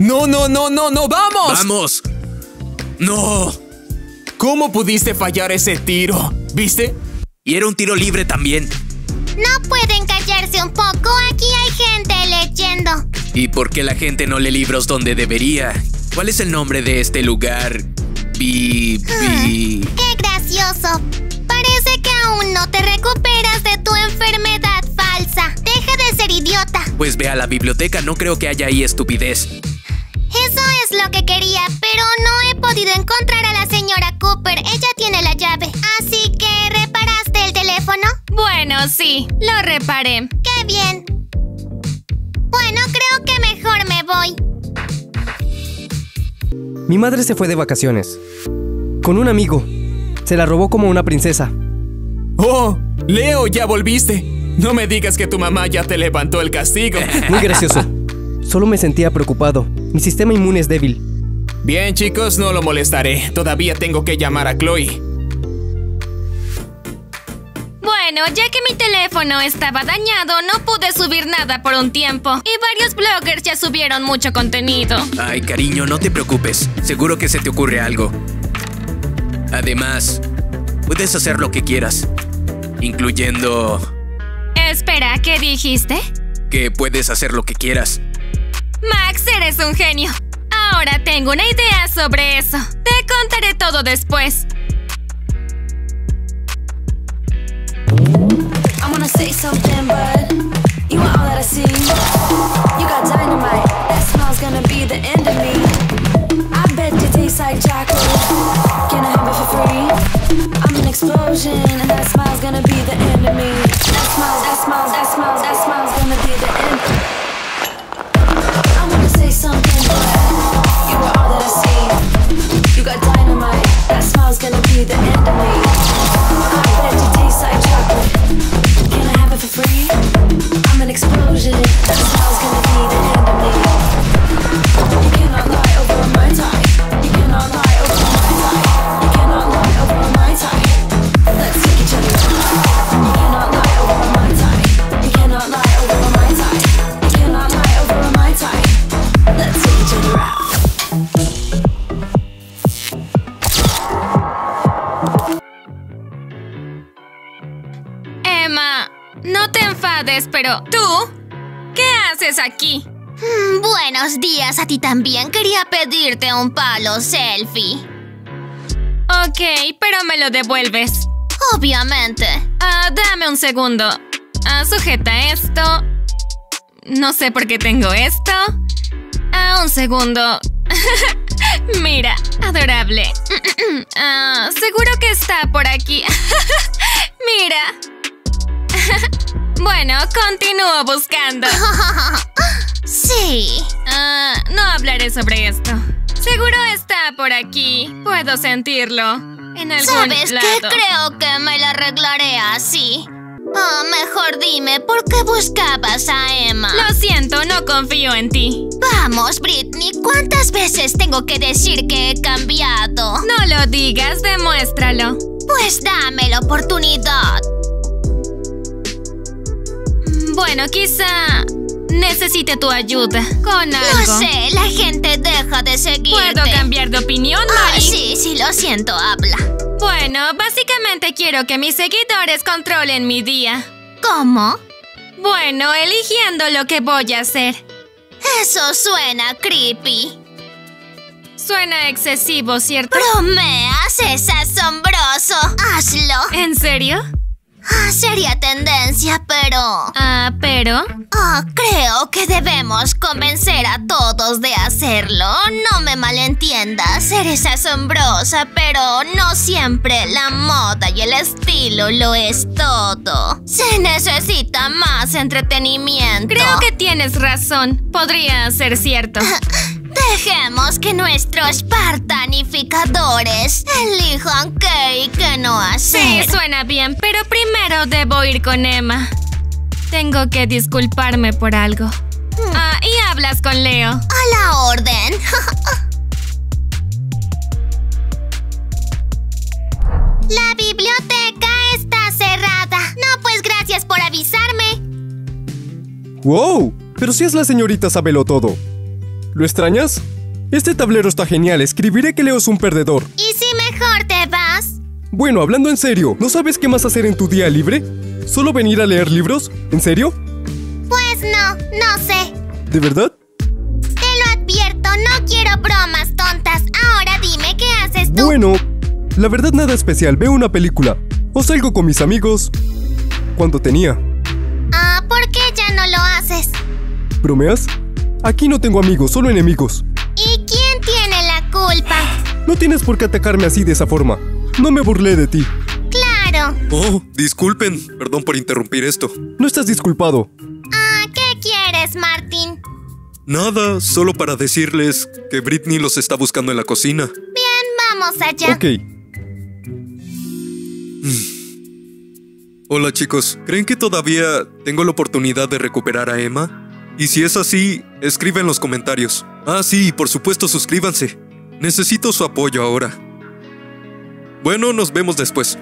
¡No, no, no, no, no! ¡Vamos! ¡Vamos! ¡No! ¿Cómo pudiste fallar ese tiro? ¿Viste? Y era un tiro libre también. No pueden callarse un poco. Aquí hay gente leyendo. ¿Y por qué la gente no lee libros donde debería? ¿Cuál es el nombre de este lugar? ¡Qué gracioso! Parece que aún no te recuperas de tu enfermedad falsa. Deja de ser idiota. Pues ve a la biblioteca. No creo que haya ahí estupidez. Eso es lo que quería, pero no he podido encontrar a la señora Cooper. Ella tiene la llave. Así que, ¿reparaste el teléfono? Bueno, sí, lo reparé. ¡Qué bien! Bueno, creo que mejor me voy. Mi madre se fue de vacaciones con un amigo. Se la robó como una princesa. ¡Oh! ¡Leo, ya volviste! No me digas que tu mamá ya te levantó el castigo. Muy gracioso. Solo me sentía preocupado. Mi sistema inmune es débil. Bien, chicos, no lo molestaré. Todavía tengo que llamar a Chloe. Bueno, ya que mi teléfono estaba dañado, no pude subir nada por un tiempo. Y varios bloggers ya subieron mucho contenido. Ay, cariño, no te preocupes. Seguro que se te ocurre algo. Además, puedes hacer lo que quieras, incluyendo... Espera, ¿qué dijiste? Que puedes hacer lo que quieras. Max, eres un genio. Ahora tengo una idea sobre eso. Te contaré todo después. No te enfades, pero ¿tú? ¿Qué haces aquí? Buenos días, a ti también. Quería pedirte un palo selfie. Ok, pero me lo devuelves. Obviamente. Dame un segundo. Sujeta esto. No sé por qué tengo esto. Un segundo. Mira, adorable. Seguro que está por aquí. Mira. Bueno, continúo buscando. Sí. No hablaré sobre esto. Seguro está por aquí. Puedo sentirlo. En algún ¿Sabes lado. Qué? Creo que me la arreglaré así. Mejor dime, ¿por qué buscabas a Emma? Lo siento, no confío en ti. Vamos, Britney, ¿cuántas veces tengo que decir que he cambiado? No lo digas, demuéstralo. Pues dame la oportunidad. Bueno, quizá necesite tu ayuda con algo. No sé, la gente deja de seguirte. ¿Puedo cambiar de opinión, Mary? Sí, lo siento, habla. Bueno, básicamente quiero que mis seguidores controlen mi día. ¿Cómo? Bueno, eligiendo lo que voy a hacer. Eso suena creepy. Suena excesivo, ¿cierto? ¡Bromeas! ¡Es asombroso! ¡Hazlo! ¿En serio? Sería tendencia, pero... ¿pero? Creo que debemos convencer a todos de hacerlo. No me malentiendas, eres asombrosa, pero no siempre la moda y el estilo lo es todo. Se necesita más entretenimiento. Creo que tienes razón. Podría ser cierto. Dejemos que nuestros partanificadores elijan qué y qué no hacer. Sí, suena bien, pero primero debo ir con Emma. Tengo que disculparme por algo. Y hablas con Leo. A la orden. La biblioteca está cerrada. No, pues gracias por avisarme. ¡Wow! Pero si es la señorita Sabelotodo. ¿Lo extrañas? Este tablero está genial, escribiré que Leo es un perdedor. ¿Y si mejor te vas? Bueno, hablando en serio, ¿no sabes qué más hacer en tu día libre? ¿Solo venir a leer libros? ¿En serio? Pues no, no sé. ¿De verdad? Te lo advierto, no quiero bromas tontas. Ahora dime, ¿qué haces tú? Bueno, la verdad nada especial, veo una película. O salgo con mis amigos. Cuando tenía. Ah, ¿por qué ya no lo haces? ¿Bromeas? Aquí no tengo amigos, solo enemigos. ¿Y quién tiene la culpa? No tienes por qué atacarme así de esa forma. No me burlé de ti. ¡Claro! Oh, disculpen. Perdón por interrumpir esto. No estás disculpado. Ah, ¿qué quieres, Martin? Nada, solo para decirles que Britney los está buscando en la cocina. Bien, vamos allá. Ok. Hola, chicos. ¿Creen que todavía tengo la oportunidad de recuperar a Emma? Y si es así, escriben en los comentarios. Ah, sí, por supuesto, suscríbanse. Necesito su apoyo ahora. Bueno, nos vemos después.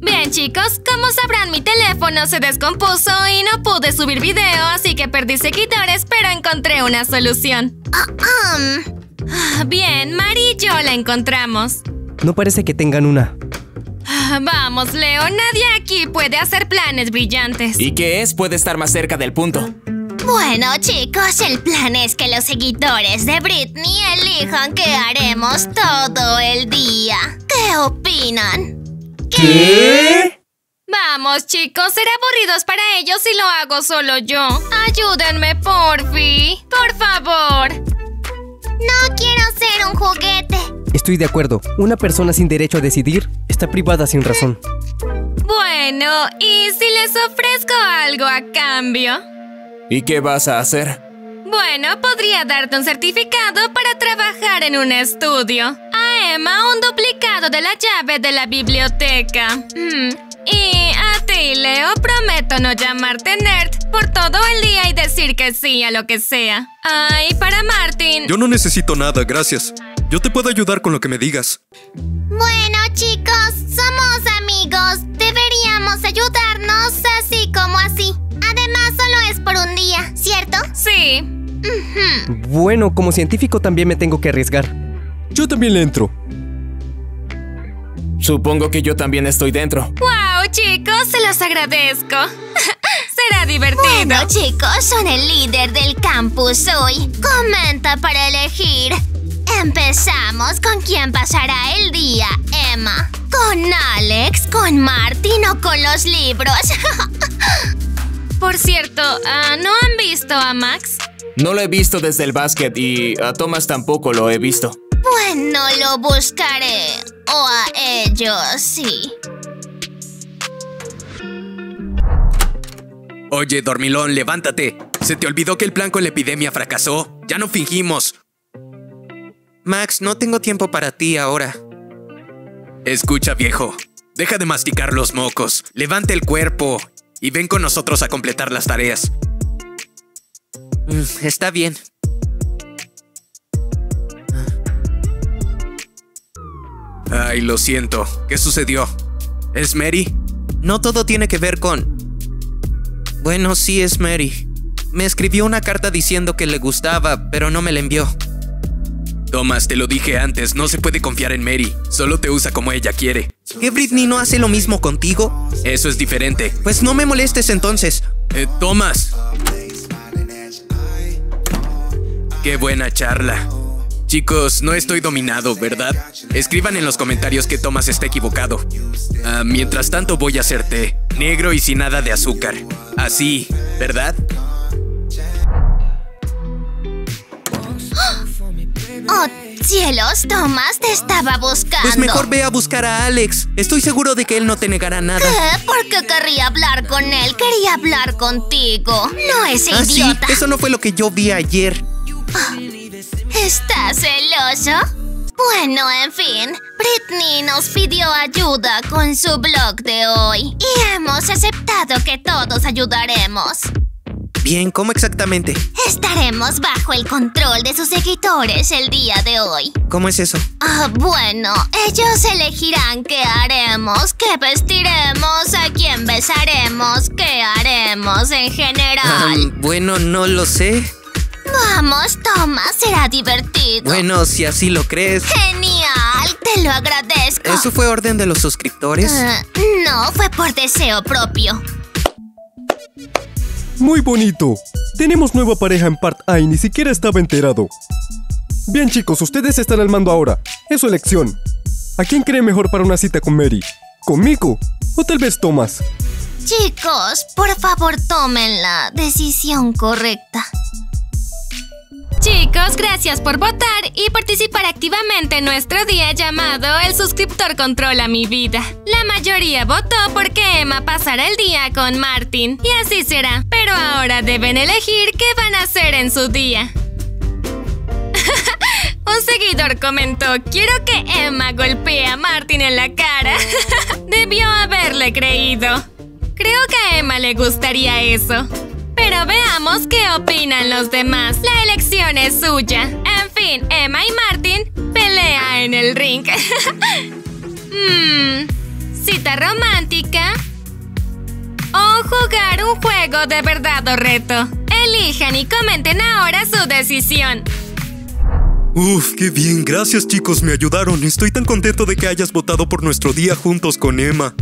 Bien, chicos, como sabrán, mi teléfono se descompuso y no pude subir video, así que perdí seguidores, pero encontré una solución. Bien, Mary y yo la encontramos. No parece que tengan una. Vamos, Leo, nadie aquí puede hacer planes brillantes. ¿Y qué es? Puede estar más cerca del punto. Bueno, chicos, el plan es que los seguidores de Britney elijan qué haremos todo el día. ¿Qué opinan? ¿Qué? Vamos, chicos, será aburridos para ellos si lo hago solo yo. Ayúdenme, porfi. Por favor. No quiero ser un juguete. Estoy de acuerdo. Una persona sin derecho a decidir está privada sin razón. Bueno, ¿y si les ofrezco algo a cambio? ¿Y qué vas a hacer? Bueno, podría darte un certificado para trabajar en un estudio. A Emma, un duplicado de la llave de la biblioteca. Y a ti, Leo, prometo no llamarte nerd por todo el día y decir que sí a lo que sea. Ay, para Martin. Yo no necesito nada, gracias. Yo te puedo ayudar con lo que me digas. Bueno, chicos, somos amigos. Deberíamos ayudarnos así como así. Además, solo es por un día, ¿cierto? Sí. Bueno, como científico también me tengo que arriesgar. Yo también le entro. Supongo que yo también estoy dentro. ¡Wow, chicos! Se los agradezco. Será divertido. Bueno, chicos, son el líder del campus hoy. Comenta para elegir. Empezamos con quién pasará el día, Emma. ¿Con Alex, con Martin o con los libros? Por cierto, ¿no han visto a Max? No lo he visto desde el básquet y a Thomas tampoco lo he visto. Bueno, lo buscaré. O a ellos, sí. Oye, dormilón, levántate. ¿Se te olvidó que el plan con la epidemia fracasó? Ya no fingimos. Max, no tengo tiempo para ti ahora. Escucha, viejo. Deja de masticar los mocos. Levanta el cuerpo. Y ven con nosotros a completar las tareas. Está bien. Ay, lo siento. ¿Qué sucedió? ¿Es Mary? No todo tiene que ver con... Bueno, sí es Mary. Me escribió una carta diciendo que le gustaba, pero no me la envió. Thomas, te lo dije antes, no se puede confiar en Mary. Solo te usa como ella quiere. ¿Que Britney no hace lo mismo contigo? Eso es diferente. Pues no me molestes entonces. Thomas. Qué buena charla. Chicos, no estoy dominado, ¿verdad? Escriban en los comentarios que Thomas está equivocado. Mientras tanto voy a hacer té. Negro y sin nada de azúcar. Así, ¿verdad? ¡Oh, cielos! Thomas te estaba buscando. Pues mejor ve a buscar a Alex. Estoy seguro de que él no te negará nada. ¿Qué? ¿Por qué querría hablar con él? Quería hablar contigo. No es idiota. ¿Sí? Eso no fue lo que yo vi ayer. ¿Estás celoso? Bueno, en fin. Britney nos pidió ayuda con su blog de hoy. Y hemos aceptado que todos ayudaremos. Bien, ¿cómo exactamente? Estaremos bajo el control de sus seguidores el día de hoy. ¿Cómo es eso? Bueno, ellos elegirán qué haremos, qué vestiremos, a quién besaremos, qué haremos en general. Bueno, no lo sé. Vamos, Thomas, será divertido. Bueno, si así lo crees. ¡Genial! ¡Te lo agradezco! ¿Eso fue orden de los suscriptores? No, fue por deseo propio. Muy bonito. Tenemos nueva pareja en Part A y ni siquiera estaba enterado. Bien, chicos, ustedes están al mando ahora. Es su elección. ¿A quién creen mejor para una cita con Mary? ¿Conmigo? ¿O tal vez Thomas? Chicos, por favor, tomen la decisión correcta. Chicos, gracias por votar y participar activamente en nuestro día llamado El suscriptor controla mi vida. La mayoría votó porque Emma pasará el día con Martin, y así será. Pero ahora deben elegir qué van a hacer en su día. Un seguidor comentó, quiero que Emma golpee a Martin en la cara. Debió haberle creído. Creo que a Emma le gustaría eso. Pero veamos qué opinan los demás. La elección es suya. En fin, Emma y Martin pelean en el ring. ¿Cita romántica o jugar un juego de verdad o reto? Elijan y comenten ahora su decisión. Uf, qué bien. Gracias, chicos. Me ayudaron. Estoy tan contento de que hayas votado por nuestro día juntos con Emma.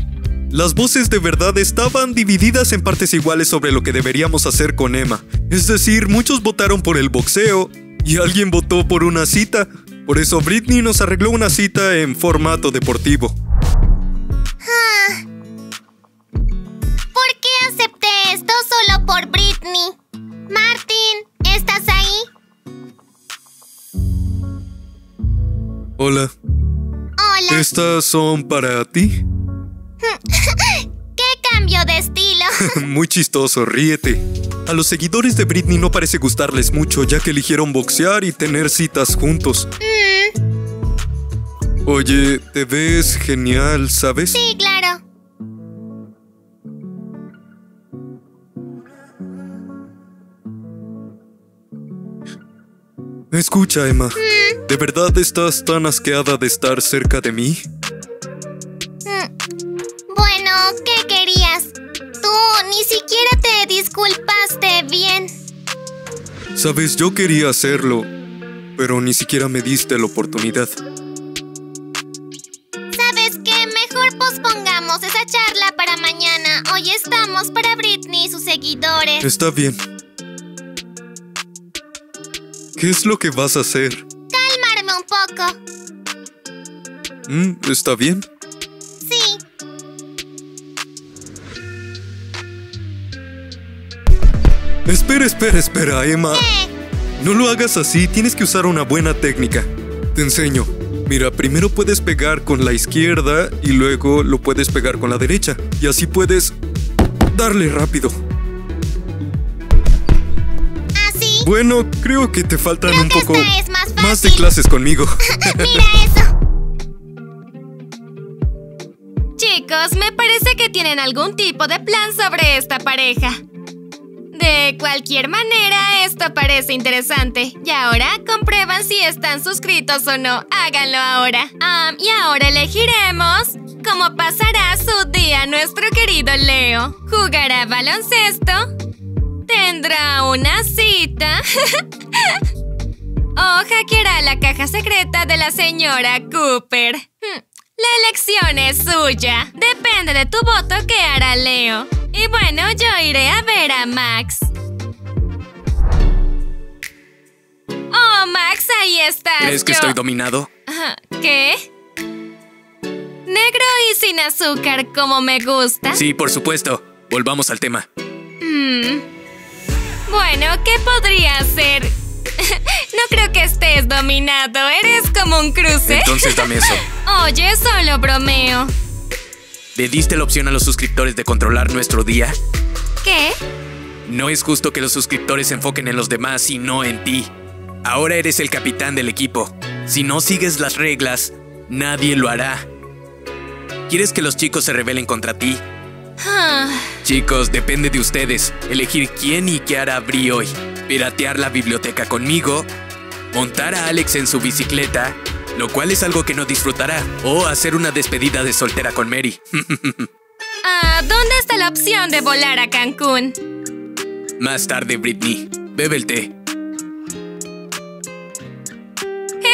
Las voces de verdad estaban divididas en partes iguales sobre lo que deberíamos hacer con Emma. Es decir, muchos votaron por el boxeo y alguien votó por una cita. Por eso Britney nos arregló una cita en formato deportivo. ¿Por qué acepté esto solo por Britney? Martin, ¿estás ahí? Hola. Hola. ¿Estas son para ti? ¡Qué cambio de estilo! Muy chistoso, ríete. A los seguidores de Britney no parece gustarles mucho, ya que eligieron boxear y tener citas juntos. Oye, te ves genial, ¿sabes? Sí, claro. Escucha, Emma. ¿De verdad estás tan asqueada de estar cerca de mí? ¿Qué querías? Tú ni siquiera te disculpaste bien. Sabes, yo quería hacerlo, pero ni siquiera me diste la oportunidad. ¿Sabes qué? Mejor pospongamos esa charla para mañana. Hoy estamos para Britney y sus seguidores. Está bien. ¿Qué es lo que vas a hacer? Calmarme un poco. ¿Está bien? Espera, Emma. No lo hagas así, tienes que usar una buena técnica. Te enseño. Mira, primero puedes pegar con la izquierda y luego lo puedes pegar con la derecha. Y así puedes darle rápido. ¿Así? Bueno, creo que te faltan creo un que poco esta es más fácil. Más de clases conmigo. Mira eso. Chicos, me parece que tienen algún tipo de plan sobre esta pareja. De cualquier manera, esto parece interesante. Y ahora comprueban si están suscritos o no. Háganlo ahora. Y ahora elegiremos cómo pasará su día nuestro querido Leo. ¿Jugará baloncesto? ¿Tendrá una cita? ¿O hackeará la caja secreta de la señora Cooper? La elección es suya. Depende de tu voto qué hará Leo. Y bueno, yo iré a ver a Max. ¡Oh, Max, ahí estás! ¿Crees que estoy dominado? ¿Qué? ¿Negro y sin azúcar como me gusta? Sí, por supuesto. Volvamos al tema. Bueno, ¿qué podría hacer? No creo que estés dominado. Eres como un cruce. Entonces dame eso. Oye, solo bromeo. ¿Le diste la opción a los suscriptores de controlar nuestro día? ¿Qué? No es justo que los suscriptores se enfoquen en los demás y no en ti. Ahora eres el capitán del equipo. Si no sigues las reglas, nadie lo hará. ¿Quieres que los chicos se rebelen contra ti? Chicos, depende de ustedes. Elegir quién y qué hará Bri hoy. Piratear la biblioteca conmigo. Montar a Alex en su bicicleta. Lo cual es algo que no disfrutará. O hacer una despedida de soltera con Mary. ¿Dónde está la opción de volar a Cancún? Más tarde, Britney. Bebe el té.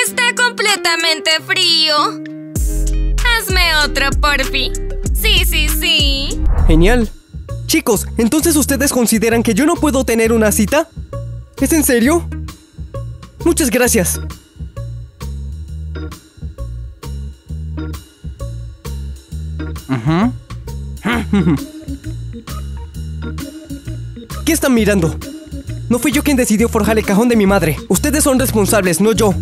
Está completamente frío. Hazme otro, porfi. Sí, sí, sí. Genial. Chicos, ¿entonces ustedes consideran que yo no puedo tener una cita? ¿Es en serio? Muchas gracias. ¿Qué están mirando? No fui yo quien decidió forjar el cajón de mi madre. Ustedes son responsables, no yo.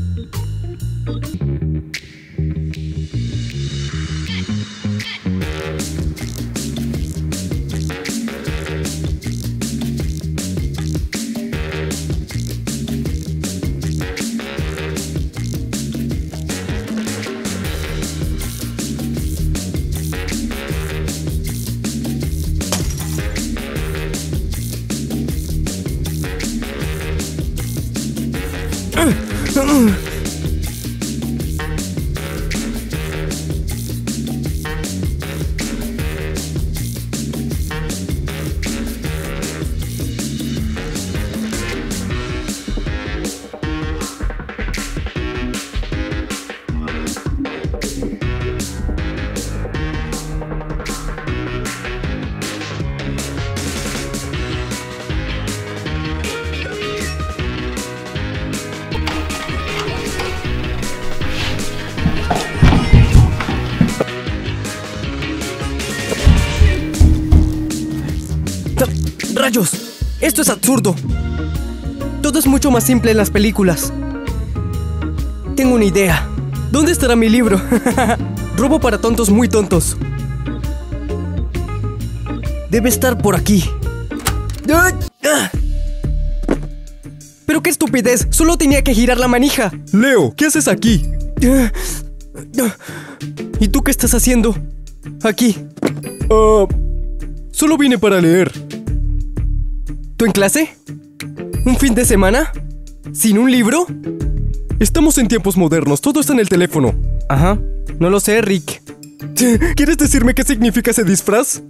¡Rayos! ¡Esto es absurdo! Todo es mucho más simple en las películas. Tengo una idea. ¿Dónde estará mi libro? Robo para tontos muy tontos. Debe estar por aquí. ¡Pero qué estupidez! ¡Solo tenía que girar la manija! Leo, ¿qué haces aquí? ¿Y tú qué estás haciendo? Aquí. Solo vine para leer. ¿Tú en clase? ¿Un fin de semana? ¿Sin un libro? Estamos en tiempos modernos, todo está en el teléfono. Ajá, no lo sé, Rick. ¿Quieres decirme qué significa ese disfraz?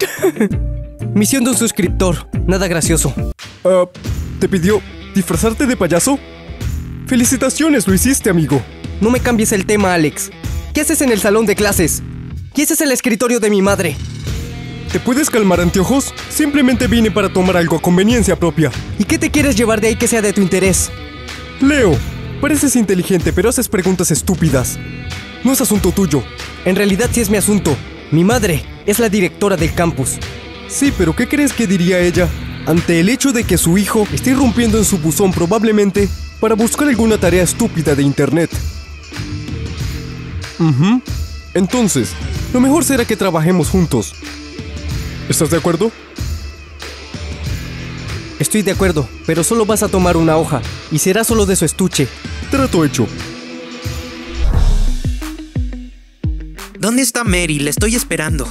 Misión de un suscriptor, nada gracioso. ¿Te pidió disfrazarte de payaso? Felicitaciones, lo hiciste, amigo. No me cambies el tema, Alex. ¿Qué haces en el salón de clases? ¿Y ese es el escritorio de mi madre? ¿Te puedes calmar, anteojos? Simplemente vine para tomar algo a conveniencia propia. ¿Y qué te quieres llevar de ahí que sea de tu interés? Leo, pareces inteligente, pero haces preguntas estúpidas. No es asunto tuyo. En realidad sí es mi asunto. Mi madre es la directora del campus. Sí, pero ¿qué crees que diría ella ante el hecho de que su hijo esté irrumpiendo en su buzón probablemente para buscar alguna tarea estúpida de internet? Entonces, lo mejor será que trabajemos juntos. ¿Estás de acuerdo? Estoy de acuerdo, pero solo vas a tomar una hoja y será solo de su estuche. Trato hecho. ¿Dónde está Mary? La estoy esperando.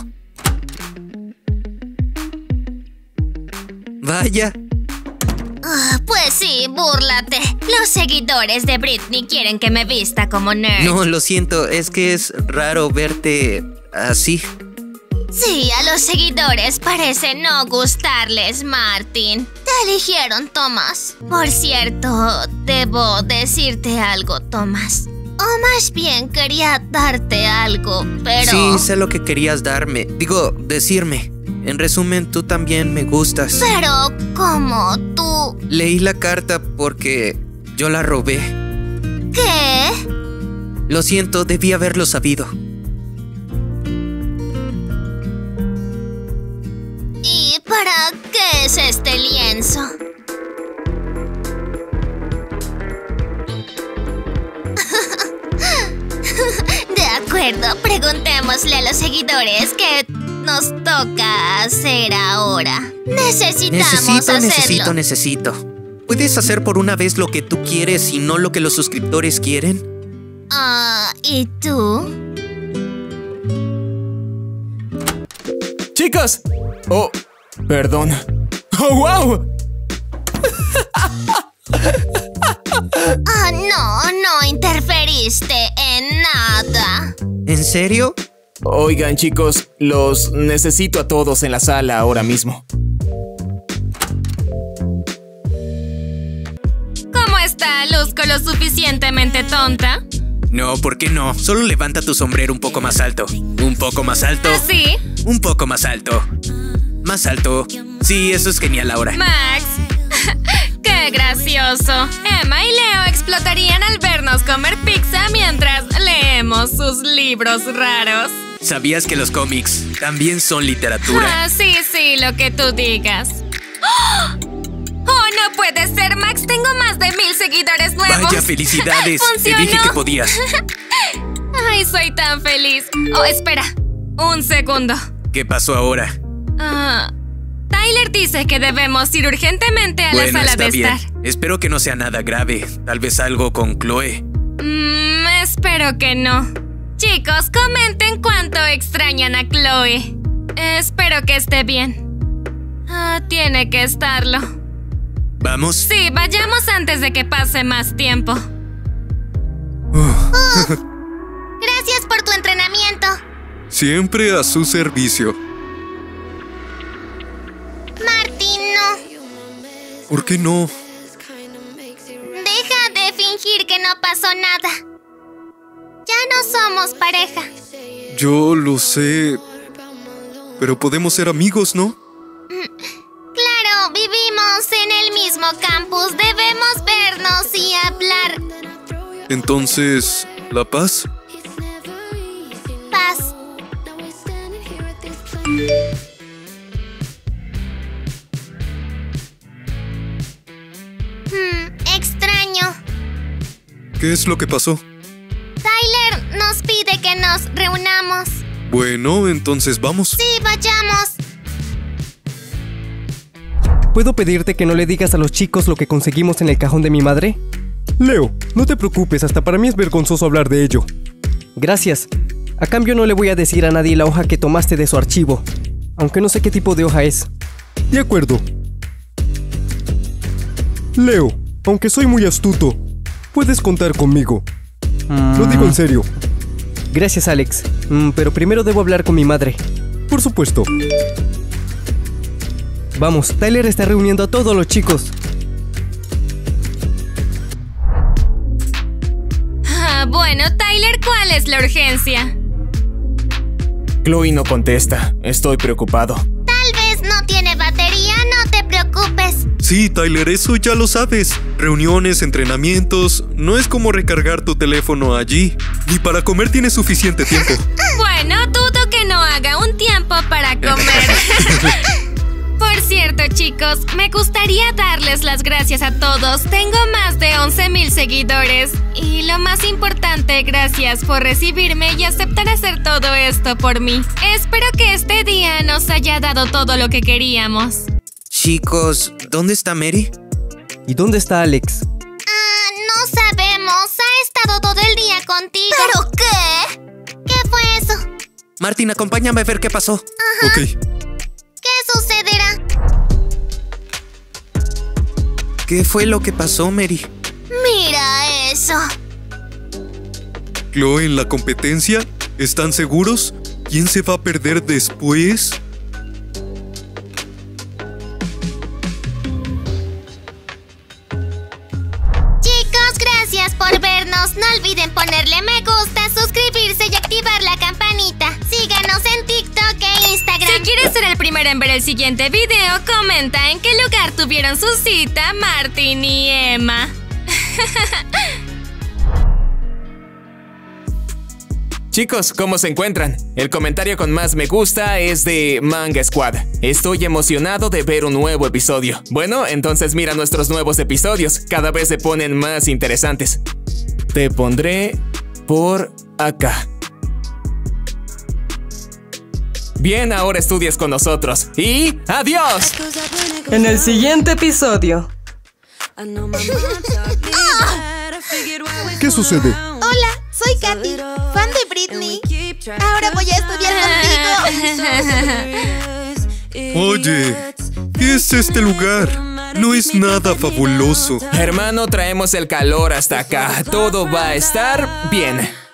Vaya. Pues sí, búrlate. Los seguidores de Britney quieren que me vista como nerd. No, lo siento, es que es raro verte así. Sí, a los seguidores parece no gustarles, Martin. Te eligieron, Thomas. Por cierto, debo decirte algo, Thomas. O más bien quería darte algo, pero... Sí, sé lo que querías darme. Digo, decirme. En resumen, tú también me gustas. Pero, ¿cómo tú? Leí la carta porque yo la robé. ¿Qué? Lo siento, debí haberlo sabido. ¿Para qué es este lienzo? De acuerdo, preguntémosle a los seguidores qué nos toca hacer ahora. Necesito hacerlo. ¿Puedes hacer por una vez lo que tú quieres y no lo que los suscriptores quieren? ¿Y tú? ¡Chicos! ¡Oh! Perdón. ¡Oh, wow! No interferiste en nada. ¿En serio? Oigan, chicos, los necesito a todos en la sala ahora mismo. ¿Cómo está Luzco lo suficientemente tonta? No, ¿por qué no? Solo levanta tu sombrero un poco más alto. Un poco más alto. ¿Sí? Un poco más alto. Más alto. Sí, eso es genial ahora. Max. ¡Qué gracioso! Emma y Leo explotarían al vernos comer pizza mientras leemos sus libros raros. ¿Sabías que los cómics también son literatura? Ah, sí, sí, lo que tú digas. ¡Oh! ¡Oh, no puede ser, Max! Tengo más de 1000 seguidores nuevos. ¡Vaya, felicidades! ¡Funcionó! Te dije que podías. ¡Ay, soy tan feliz! Oh, espera. Un segundo. ¿Qué pasó ahora? Tyler dice que debemos ir urgentemente a la sala de estar. Espero que no sea nada grave. Tal vez algo con Chloe. Espero que no. Chicos, comenten cuánto extrañan a Chloe. Espero que esté bien. Tiene que estarlo. ¿Vamos? Sí, vayamos antes de que pase más tiempo. Gracias por tu entrenamiento. Siempre a su servicio. Martin, no. ¿Por qué no? Deja de fingir que no pasó nada. Ya no somos pareja. Yo lo sé. Pero podemos ser amigos, ¿no? Claro, vivimos en el mismo campus. Debemos vernos y hablar. Entonces, ¿la paz? Paz. Extraño. ¿Qué es lo que pasó? Tyler nos pide que nos reunamos. Bueno, entonces vamos. Sí, vayamos. ¿Puedo pedirte que no le digas a los chicos lo que conseguimos en el cajón de mi madre? Leo, no te preocupes, hasta para mí es vergonzoso hablar de ello. Gracias. A cambio no le voy a decir a nadie la hoja que tomaste de su archivo, aunque no sé qué tipo de hoja es. De acuerdo. Leo, aunque soy muy astuto, puedes contar conmigo. Lo digo en serio. Gracias, Alex. Pero primero debo hablar con mi madre. Por supuesto. Vamos, Tyler está reuniendo a todos los chicos. Bueno, Tyler, ¿cuál es la urgencia? Chloe no contesta. Estoy preocupado. Tal vez no tiene batería, no te preocupes. Sí, Tyler, eso ya lo sabes. Reuniones, entrenamientos. No es como recargar tu teléfono allí. Ni para comer tienes suficiente tiempo. Bueno, dudo que no haga un tiempo para comer. Por cierto, chicos, me gustaría darles las gracias a todos. Tengo más de 11,000 seguidores. Y lo más importante, gracias por recibirme y aceptar hacer todo esto por mí. Espero que este día nos haya dado todo lo que queríamos. Chicos, ¿dónde está Mary? ¿Y dónde está Alex? No sabemos. Ha estado todo el día contigo. ¿Pero qué? ¿Qué fue eso? Martin, acompáñame a ver qué pasó. Ajá. Ok. ¿Qué sucederá? ¿Qué fue lo que pasó, Mary? Mira eso. ¿Chloe en la competencia? ¿Están seguros? ¿Quién se va a perder después? Chicos, gracias por vernos. No olviden ponerle me gusta, suscribirse y activar la campanita. Síganos en TikTok e Instagram. Si quieres ser el primero en ver el siguiente video, comenta en qué lugar tuvieron su cita Martin y Emma. Chicos, ¿cómo se encuentran? El comentario con más me gusta es de Manga Squad. Estoy emocionado de ver un nuevo episodio. Bueno, entonces mira nuestros nuevos episodios. Cada vez se ponen más interesantes. Te pondré por acá. Bien, ahora estudias con nosotros. ¡Y adiós! En el siguiente episodio. ¿Qué sucede? Hola, soy Katy, fan de Britney. Ahora voy a estudiar contigo. Oye, ¿qué es este lugar? No es nada fabuloso. Hermano, traemos el calor hasta acá. Todo va a estar bien.